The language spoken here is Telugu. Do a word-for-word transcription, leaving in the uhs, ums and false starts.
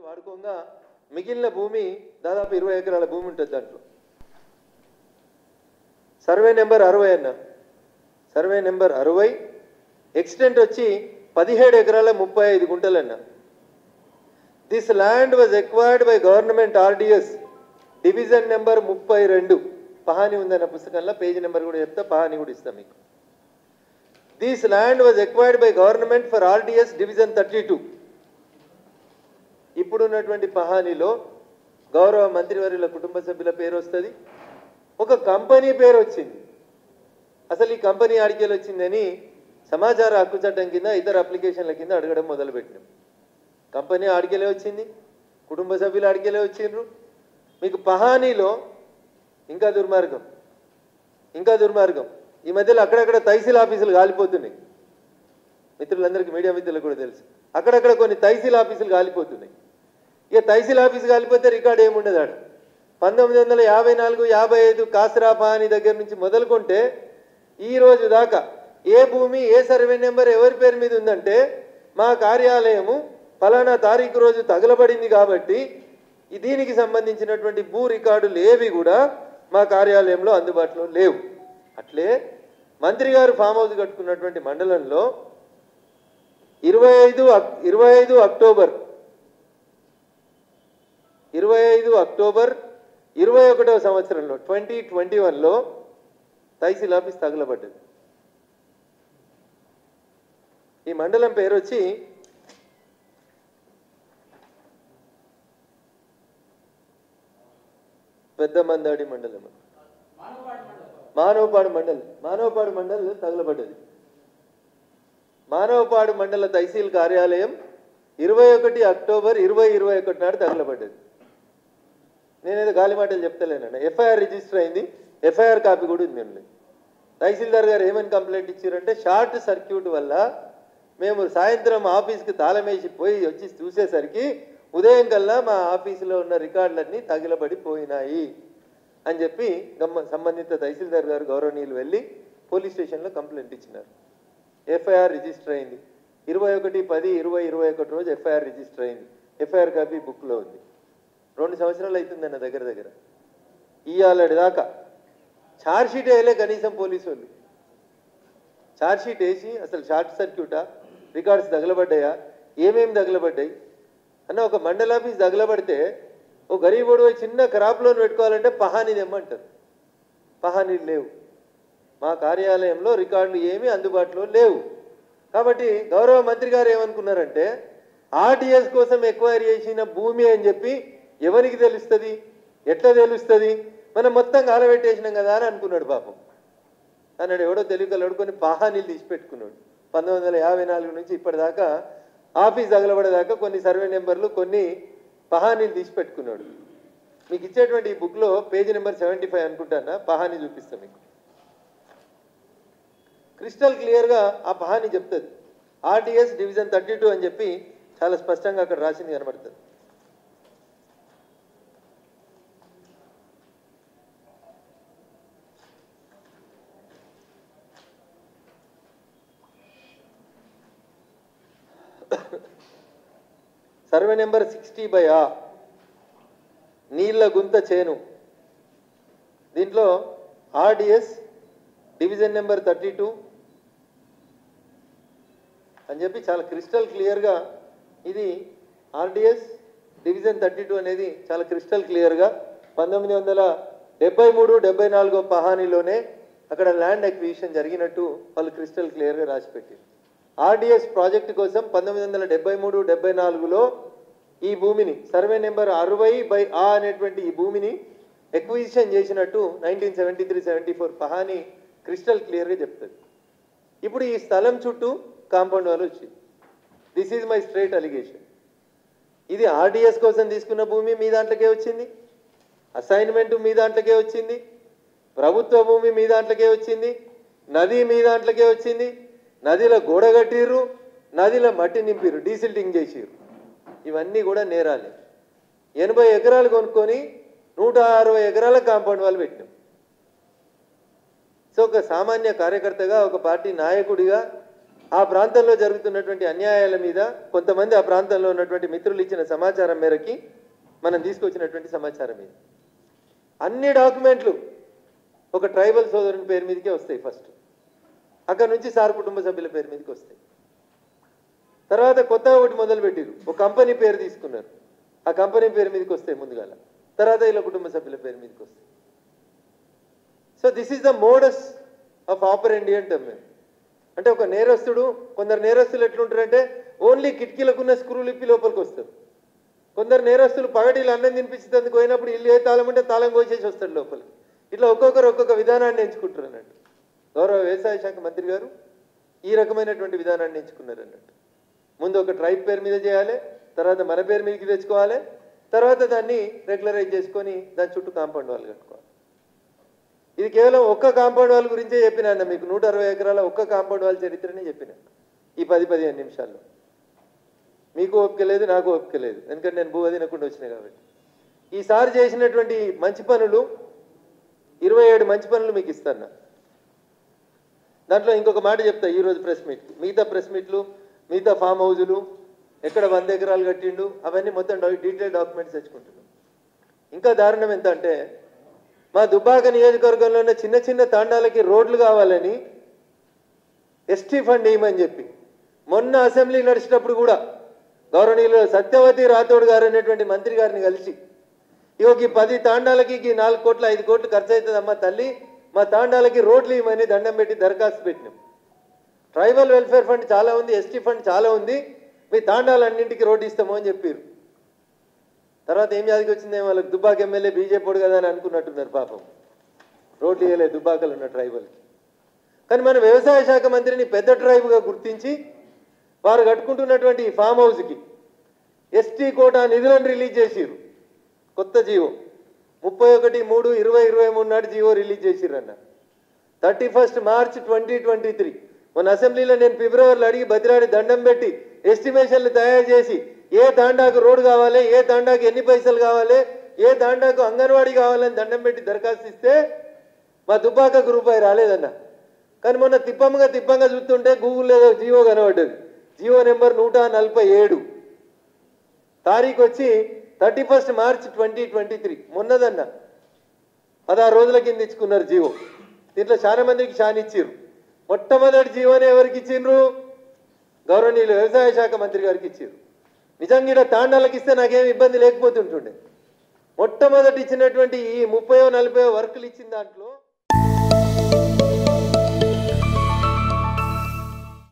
వ్యవసాయానికి వాడుకోగా మిగిలిన భూమి దాదాపు ఇరవై ఎకరాల భూమి ఉంటది. దాంట్లో సర్వే నెంబర్ అరవై అన్న సర్వే నెంబర్ అరవై ఎక్స్టెంట్ వచ్చి పదిహేడు ఎకరాల ముప్పై ఐదు గుంటలు అన్న. This land was acquired by government RDS division number ముప్పై రెండు పహాని ఉందన్న పుస్తకంలో పేజీ నెంబర్ కూడా చెప్తా, పహాని కూడా ఇస్తాం మీకు. This land was acquired by government for RDS division thirty two. ఇప్పుడున్నటువంటి పహానీలో గౌరవ మంత్రివర్యుల కుటుంబ సభ్యుల పేరు వస్తుంది, ఒక కంపెనీ పేరు వచ్చింది. అసలు ఈ కంపెనీ ఆడికేలు వచ్చిందని సమాచార హక్కు చట్టం కింద ఇతర అప్లికేషన్ల కింద అడగడం మొదలుపెట్టినాం. కంపెనీ ఆడికేలే వచ్చింది, కుటుంబ సభ్యులు ఆడికేలే వచ్చిండ్రు. మీకు పహానీలో ఇంకా దుర్మార్గం, ఇంకా దుర్మార్గం. ఈ మధ్యలో అక్కడక్కడ తహసీల్ ఆఫీసులు కాలిపోతున్నాయి, మిత్రులందరికీ మీడియా మిత్రులకు కూడా తెలుసు. అక్కడక్కడ కొన్ని తహసీల్ ఆఫీసులు కాలిపోతున్నాయి. ఇక తహసీల్ ఆఫీసు కాలిపోతే రికార్డు ఏముండదు. ఆడ పంతొమ్మిది వందల యాభై నాలుగు యాభై ఐదు కాసరా పహాని దగ్గర నుంచి మొదలుకుంటే ఈ రోజు దాకా ఏ భూమి ఏ సర్వే నెంబర్ ఎవరి పేరు మీద ఉందంటే మా కార్యాలయము ఫలానా తారీఖు రోజు తగలబడింది కాబట్టి దీనికి సంబంధించినటువంటి భూ రికార్డులు ఏవి కూడా మా కార్యాలయంలో అందుబాటులో లేవు. అట్లే మంత్రి గారు ఫామ్ హౌస్ కట్టుకున్నటువంటి మండలంలో ఇరవై ఐదు ఇరవై ఐదు అక్టోబర్ ఇరవై ఐదు అక్టోబర్ ఇరవై ఒకటవ సంవత్సరంలో ట్వంటీ ట్వంటీ వన్లో తహసీల్ ఆఫీస్ తగలబడ్డది. ఈ మండలం పేరు వచ్చి పెద్దమందాడి మండలం, మానవపాడు మండల్ మానవపాడు మండల్ తగలబడ్డది. మానవపాడు మండల తహసీల్ కార్యాలయం ఇరవై ఒకటి అక్టోబర్ ఇరవై ఇరవై ఒకటి నాడు తగలబడ్డది. నేనేదో గాలి మాటలు చెప్తలేనండి. ఎఫ్ఐఆర్ రిజిస్టర్ అయింది, ఎఫ్ఐఆర్ కాపీ కూడా ఉంది. నేను తహసీల్దార్ గారు ఏమని కంప్లైంట్ ఇచ్చారంటే షార్ట్ సర్క్యూట్ వల్ల మేము సాయంత్రం ఆఫీస్కి తాళమేసి పోయి వచ్చి చూసేసరికి ఉదయం కల్లా మా ఆఫీసులో ఉన్న రికార్డులన్నీ తగిలబడిపోయినాయి అని చెప్పి సంబంధిత తహసీల్దార్ గారు గౌరవనీయులు వెళ్ళి పోలీస్ స్టేషన్లో కంప్లైంట్ ఇచ్చినారు. ఎఫ్ఐఆర్ రిజిస్టర్ అయింది ఇరవై ఒకటి పది ఇరవై ఇరవై ఒకటి రోజు ఎఫ్ఐఆర్ రిజిస్టర్ అయింది. ఎఫ్ఐఆర్ కాపీ బుక్లో ఉంది. రెండు సంవత్సరాలు అవుతుందన్న దగ్గర దగ్గర. ఇవాళ దాకా ఛార్జ్షీట్ వేయలే కనీసం పోలీసు వాళ్ళు. ఛార్జ్షీట్ వేసి అసలు షార్ట్ సర్క్యూటా, రికార్డ్స్ తగలబడ్డాయా, ఏమేమి తగలబడ్డాయి అన్న. ఒక మండల ఆఫీస్ తగలబడితే ఓ గరీబోడు చిన్న క్రాప్ లోన్ పెట్టుకోవాలంటే పహానీది ఏమంటారు, పహానీలు లేవు. మా కార్యాలయంలో రికార్డులు ఏమీ అందుబాటులో లేవు. కాబట్టి గౌరవ మంత్రి గారు ఏమనుకున్నారంటే ఆర్టీఎస్ కోసం ఎక్వైర్ చేసిన భూమి అని చెప్పి ఎవరికి తెలుస్తుంది, ఎట్లా తెలుస్తుంది, మనం మొత్తం కాలబెట్టేసినాం కదా అని అనుకున్నాడు పాపం. అన్నాడు ఎవడో తెలియగలడు, కొన్ని పహానీలు తీసి పెట్టుకున్నాడు. పంతొమ్మిది వందల యాభై నాలుగు నుంచి ఇప్పటిదాకా ఆఫీస్ తగలబడేదాకా కొన్ని సర్వే నెంబర్లు కొన్ని పహానీలు తీసి పెట్టుకున్నాడు. మీకు ఇచ్చేటువంటి ఈ బుక్లో పేజీ నెంబర్ సెవెంటీ ఫైవ్ అనుకుంటానా, పహానీ చూపిస్తాను మీకు. క్రిస్టల్ క్లియర్గా ఆ పహానీ చెప్తుంది. ఆర్టీఎస్ డివిజన్ థర్టీ టూ అని చెప్పి చాలా స్పష్టంగా అక్కడ రాసింది కనబడుతుంది. సర్వే నెంబర్ సిక్స్టీ బై ఆ నీళ్ళ గుంత చేను. దీంట్లో RDS division number thirty two అని చెప్పి చాలా క్రిస్టల్ క్లియర్గా ఇది ఆర్డిఎస్ డివిజన్ థర్టీ టూ అనేది చాలా క్రిస్టల్ క్లియర్గా పంతొమ్మిది వందల డెబ్బై మూడు డెబ్బై నాలుగో పహానీలోనే అక్కడ ల్యాండ్ అక్విజిషన్ జరిగినట్టు వాళ్ళు క్రిస్టల్ క్లియర్గా రాసిపెట్టారు. ఆర్డిఎస్ ప్రాజెక్టు కోసం పంతొమ్మిది వందల డెబ్బై మూడు డెబ్బై నాలుగులో ఈ భూమిని సర్వే నెంబర్ అరవై బై ఆ అనేటువంటి ఈ భూమిని ఎక్విజిషన్ చేసినట్టు nineteen seventy three seventy four పహాని క్రిస్టల్ క్లియర్గా చెప్తుంది. ఇప్పుడు ఈ స్థలం చుట్టూ కాంపౌండ్ వాళ్ళు వచ్చింది. This is my straight allegation. ఇది ఆర్డిఎస్ కోసం తీసుకున్న భూమి మీ దాంట్లోకే వచ్చింది, అసైన్మెంటు మీ దాంట్లోకే వచ్చింది, ప్రభుత్వ భూమి మీ దాంట్లోకే వచ్చింది, నది మీ దాంట్లోకే వచ్చింది. నదిలో గోడ కట్టిర్రు, నదిలో మట్టి నింపిరు, డీసిల్టింగ్ చేసిర్రు. ఇవన్నీ కూడా నేరాలే. ఎనభై ఎకరాలు కొనుక్కొని నూట అరవై ఎకరాల కాంపౌండ్ వాళ్ళు పెట్టినాం. సో ఒక సామాన్య కార్యకర్తగా, ఒక పార్టీ నాయకుడిగా ఆ ప్రాంతంలో జరుగుతున్నటువంటి అన్యాయాల మీద కొంతమంది ఆ ప్రాంతంలో ఉన్నటువంటి మిత్రులు ఇచ్చిన సమాచారం మేరకి మనం తీసుకొచ్చినటువంటి సమాచారం ఇది. అన్ని డాక్యుమెంట్లు ఒక ట్రైబల్ సోదరుని పేరు మీదకే వస్తాయి. ఫస్ట్ అక్కడ నుంచి సార్ కుటుంబ సభ్యుల పేరు మీదకి వస్తాయి. తర్వాత కొత్త ఒకటి మొదలుపెట్టిరు, ఒక కంపెనీ పేరు తీసుకున్నారు, ఆ కంపెనీ పేరు మీదకి వస్తాయి ముందుగా, తర్వాత ఇలా కుటుంబ సభ్యుల పేరు మీదకి వస్తాయి. So this is the modus of operandi అంటాం మేము. అంటే ఒక నేరస్తుడు, కొందరు నేరస్తులు ఎట్లుంటారంటే ఓన్లీ కిటికీలకున్న స్క్రూలు ఇప్పి లోపలికి వస్తారు. కొందరు నేరస్తులు పగటిలు అన్నం తినిపించేందుకు పోయినప్పుడు ఇల్లు ఏ తాళం అంటే తాళం కోసేసి వస్తాడు లోపలికి. ఇట్లా ఒక్కొక్కరు ఒక్కొక్క విధానాన్ని ఎంచుకుంటారు అన్నట్టు. గౌరవ వ్యవసాయ శాఖ మంత్రి గారు ఈ రకమైనటువంటి విధానాన్ని ఎంచుకున్నారు అన్నట్టు. ముందు ఒక ట్రైబ్ పేరు మీద చేయాలి, తర్వాత మన పేరు మీదకి తెచ్చుకోవాలి, తర్వాత దాన్ని రెగ్యులరైజ్ చేసుకొని దాని చుట్టూ కాంపౌండ్ వాళ్ళు కట్టుకోవాలి. ఇది కేవలం ఒక్క కాంపౌండ్ వాళ్ళ గురించే చెప్పినాను మీకు, నూట అరవై ఎకరాల ఒక్క కాంపౌండ్ వాళ్ళ చరిత్రనే చెప్పినాను ఈ పది పదిహేను నిమిషాల్లో. మీకు ఓపిక లేదు, నాకు ఓపిక లేదు, ఎందుకంటే నేను భూ అదినకుండా వచ్చినాయి కాబట్టి. ఈసారి చేసినటువంటి మంచి పనులు ఇరవై ఏడు మంచి పనులు మీకు ఇస్తాను. దాంట్లో ఇంకొక మాట చెప్తా, ఈరోజు ప్రెస్ మీట్, మిగతా ప్రెస్ మీట్లు, మిగతా ఫామ్ హౌజులు, ఎక్కడ వంద ఎకరాలు కట్టిండు అవన్నీ మొత్తం డీటెయిల్ డాక్యుమెంట్స్ తెచ్చుకుంటున్నాం. ఇంకా దారుణం ఎంత అంటే మా దుబ్బాక నియోజకవర్గంలో ఉన్న చిన్న చిన్న తాండాలకి రోడ్లు కావాలని ఎస్టీ ఫండ్ ఇవ్వమని చెప్పి మొన్న అసెంబ్లీ నడిచినప్పుడు కూడా గౌరవనీయులు సత్యవతి రాథోడ్ గారు అనేటువంటి మంత్రి గారిని కలిసి ఇవ్వకి పది తాండాలకి ఈ నాలుగు కోట్ల ఐదు కోట్లు ఖర్చు అవుతుందమ్మా తల్లి, మా తాండాలకి రోడ్లు ఇవ్వమని దండం పెట్టి దరఖాస్తు పెట్టినాం. ట్రైబల్ వెల్ఫేర్ ఫండ్ చాలా ఉంది, ఎస్టీ ఫండ్ చాలా ఉంది, మీ తాండాలన్నింటికి రోడ్డు ఇస్తాము అని చెప్పారు. తర్వాత ఏం జాతికి వచ్చిందేమో వాళ్ళకి దుబ్బాక ఎమ్మెల్యే బీజేపీడు కదా అని అనుకున్నట్టున్నారు పాపం, రోడ్లు వేయలేదు దుబ్బాకలు ఉన్న ట్రైబల్కి. కానీ మన వ్యవసాయ శాఖ మంత్రిని పెద్ద ట్రైబ్గా గుర్తించి వారు కట్టుకుంటున్నటువంటి ఈ ఫామ్ హౌస్కి ఎస్టీ కోటా నిధులను రిలీజ్ చేసిరు. కొత్త జీవో ముప్పై ఒకటి మూడు ఇరవై ఇరవై మూడు నాటి జీవో రిలీజ్ చేసిరు అన్న. Thirty first March twenty twenty three మన అసెంబ్లీలో నేను ఫిబ్రవరిలో అడిగి బతిలాడి దండం పెట్టి ఎస్టిమేషన్లు తయారు చేసి ఏ తాండాకు రోడ్డు కావాలి, ఏ తాండాకు ఎన్ని పైసలు కావాలి, ఏ తాండాకు అంగన్వాడీ కావాలని దండం పెట్టి దరఖాస్తు ఇస్తే మా దుబ్బాకకు రూపాయి రాలేదన్న. కానీ మొన్న తిప్పంగా తిప్పంగా చూస్తుంటే గూగుల్లో ఏదో జియో కనబడ్డది, జియో నెంబర్ నూట నలభై ఏడు తారీఖు వచ్చి thirty first March twenty twenty three మొన్నదన్న, పదహారు రోజుల కింద ఇచ్చుకున్నారు జియో. దీంట్లో చాలా మందికి చాలా ఇచ్చిర్రు. మొట్టమొదటి జియోని ఎవరికి ఇచ్చిండ్రు? గౌరవనీయులు వ్యవసాయ శాఖ మంత్రి గారికి ఇచ్చారు. నిజంగా ఇక్కడ తాండాలకు ఇస్తే నాకేమి ఇబ్బంది లేకపోతుంటుండే. మొట్టమొదటి ఇచ్చినటువంటి ఈ ముప్పయో నలభై వర్కులు ఇచ్చిన దాంట్లో